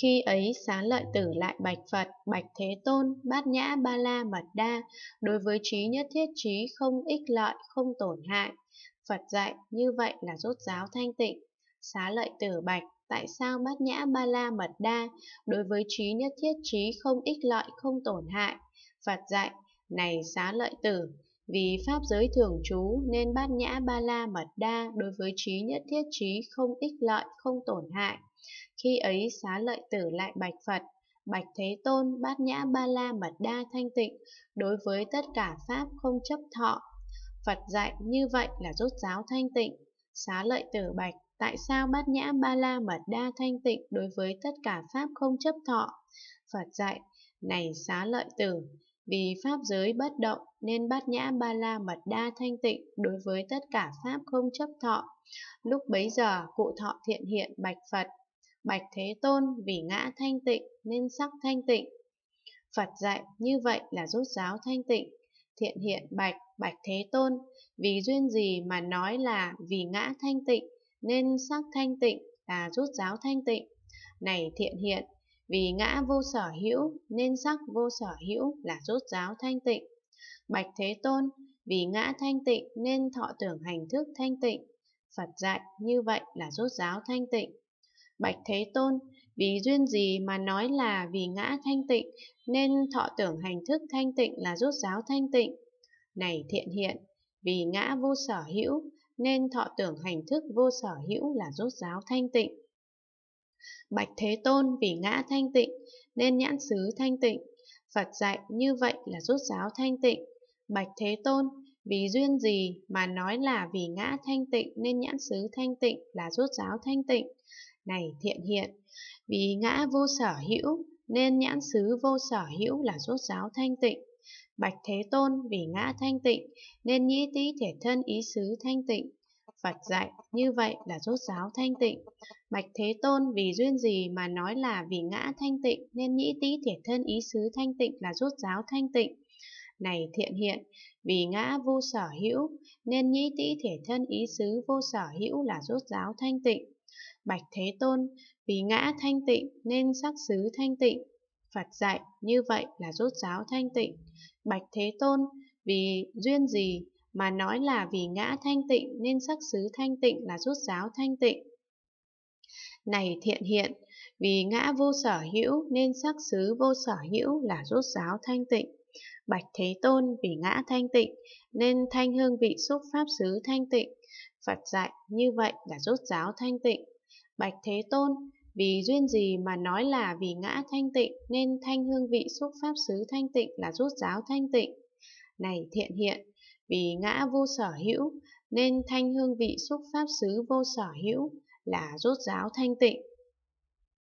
Khi ấy Xá Lợi Tử lại bạch Phật: Bạch Thế Tôn, Bát Nhã Ba La Mật Đa, đối với trí nhất thiết trí không ích lợi, không tổn hại. Phật dạy như vậy là rốt ráo thanh tịnh. Xá Lợi Tử bạch: Tại sao Bát Nhã Ba La Mật Đa đối với trí nhất thiết trí không ích lợi, không tổn hại? Phật dạy: Này Xá Lợi Tử, vì pháp giới thường trú nên Bát Nhã Ba La Mật Đa đối với trí nhất thiết trí không ích lợi, không tổn hại. Khi ấy Xá Lợi Tử lại bạch Phật: Bạch Thế Tôn, Bát Nhã Ba La Mật Đa thanh tịnh đối với tất cả pháp không chấp thọ. Phật dạy như vậy là rốt ráo thanh tịnh. Xá Lợi Tử bạch: Tại sao Bát Nhã Ba La Mật Đa thanh tịnh đối với tất cả pháp không chấp thọ? Phật dạy: Này Xá Lợi Tử, vì pháp giới bất động nên Bát Nhã Ba La Mật Đa thanh tịnh đối với tất cả pháp không chấp thọ. Lúc bấy giờ cụ thọ Thiện Hiện bạch Phật: Bạch Thế Tôn, vì ngã thanh tịnh nên sắc thanh tịnh. Phật dạy như vậy là rốt ráo thanh tịnh. Thiện Hiện bạch: Bạch Thế Tôn, vì duyên gì mà nói là vì ngã thanh tịnh nên sắc thanh tịnh là rốt ráo thanh tịnh? Này Thiện Hiện, vì ngã vô sở hữu nên sắc vô sở hữu là rốt ráo thanh tịnh. Bạch Thế Tôn, vì ngã thanh tịnh nên thọ tưởng hành thức thanh tịnh. Phật dạy như vậy là rốt ráo thanh tịnh. Bạch Thế Tôn, vì duyên gì mà nói là vì ngã thanh tịnh nên thọ tưởng hành thức thanh tịnh là rốt ráo thanh tịnh? Này Thiện Hiện, vì ngã vô sở hữu nên thọ tưởng hành thức vô sở hữu là rốt ráo thanh tịnh. Bạch Thế Tôn, vì ngã thanh tịnh nên nhãn xứ thanh tịnh. Phật dạy như vậy là rốt ráo thanh tịnh. Bạch Thế Tôn, vì duyên gì mà nói là vì ngã thanh tịnh nên nhãn xứ thanh tịnh là rốt ráo thanh tịnh? Này Thiện Hiện, vì ngã vô sở hữu nên nhãn xứ vô sở hữu là rốt ráo thanh tịnh. Bạch Thế Tôn, vì ngã thanh tịnh nên nhĩ tý thể thân ý xứ thanh tịnh. Phật dạy như vậy là rốt ráo thanh tịnh. Bạch Thế Tôn, vì duyên gì mà nói là vì ngã thanh tịnh nên nhĩ tý thể thân ý xứ thanh tịnh là rốt ráo thanh tịnh. Này Thiện Hiện, vì ngã vô sở hữu nên nhĩ tý thể thân ý xứ vô sở hữu là rốt ráo thanh tịnh. Bạch Thế Tôn, vì ngã thanh tịnh nên sắc xứ thanh tịnh. Phật dạy như vậy là rốt ráo thanh tịnh. Bạch Thế Tôn, vì duyên gì mà nói là vì ngã thanh tịnh nên sắc xứ thanh tịnh là rốt ráo thanh tịnh? Này Thiện Hiện, vì ngã vô sở hữu nên sắc xứ vô sở hữu là rốt ráo thanh tịnh. Bạch Thế Tôn, vì ngã thanh tịnh nên thanh hương vị xúc pháp xứ thanh tịnh. Phật dạy như vậy là rốt ráo thanh tịnh. Bạch Thế Tôn, vì duyên gì mà nói là vì ngã thanh tịnh nên thanh hương vị xúc pháp xứ thanh tịnh là rốt ráo thanh tịnh? Này Thiện Hiện, vì ngã vô sở hữu nên thanh hương vị xúc pháp xứ vô sở hữu là rốt ráo thanh tịnh.